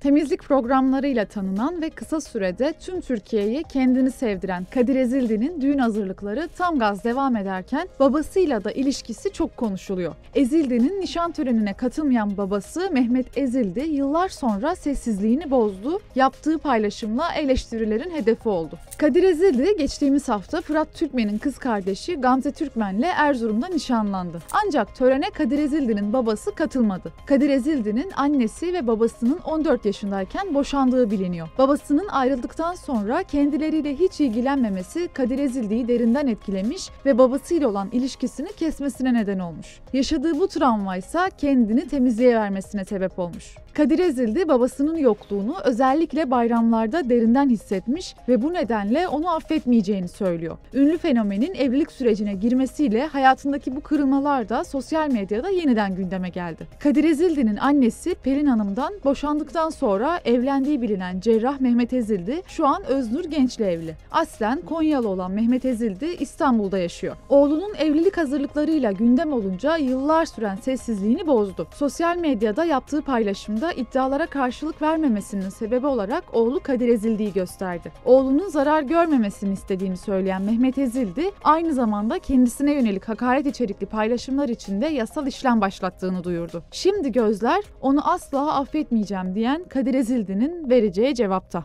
Temizlik programlarıyla tanınan ve kısa sürede tüm Türkiye'yi kendini sevdiren Kadir Ezildi'nin düğün hazırlıkları tam gaz devam ederken babasıyla da ilişkisi çok konuşuluyor. Ezildi'nin nişan törenine katılmayan babası Mehmet Ezildi yıllar sonra sessizliğini bozdu, yaptığı paylaşımla eleştirilerin hedefi oldu. Kadir Ezildi geçtiğimiz hafta Fırat Türkmen'in kız kardeşi Gamze Türkmen'le Erzurum'da nişanlandı. Ancak törene Kadir Ezildi'nin babası katılmadı. Kadir Ezildi'nin annesi ve babasının 14 yaşındayken boşandığı biliniyor. Babasının ayrıldıktan sonra kendileriyle hiç ilgilenmemesi Kadir Ezildi'yi derinden etkilemiş ve babasıyla olan ilişkisini kesmesine neden olmuş. Yaşadığı bu travma ise kendini temizleyivermesine sebep olmuş. Kadir Ezildi babasının yokluğunu özellikle bayramlarda derinden hissetmiş ve bu nedenle onu affetmeyeceğini söylüyor. Ünlü fenomenin evlilik sürecine girmesiyle hayatındaki bu kırılmalar da sosyal medyada yeniden gündeme geldi. Kadir Ezildi'nin annesi Pelin Hanım'dan boşandıktan sonra evlendiği bilinen cerrah Mehmet Ezildi şu an Öznur Genç'le evli. Aslen Konyalı olan Mehmet Ezildi İstanbul'da yaşıyor. Oğlunun evlilik hazırlıklarıyla gündem olunca yıllar süren sessizliğini bozdu. Sosyal medyada yaptığı paylaşımda iddialara karşılık vermemesinin sebebi olarak oğlu Kadir Ezildi'yi gösterdi. Oğlunun zarar görmemesini istediğini söyleyen Mehmet Ezildi aynı zamanda kendisine yönelik hakaret içerikli paylaşımlar için de yasal işlem başlattığını duyurdu. Şimdi gözler onu asla affetmeyeceğim diyen Kadir Ezildi'nin vereceği cevapta.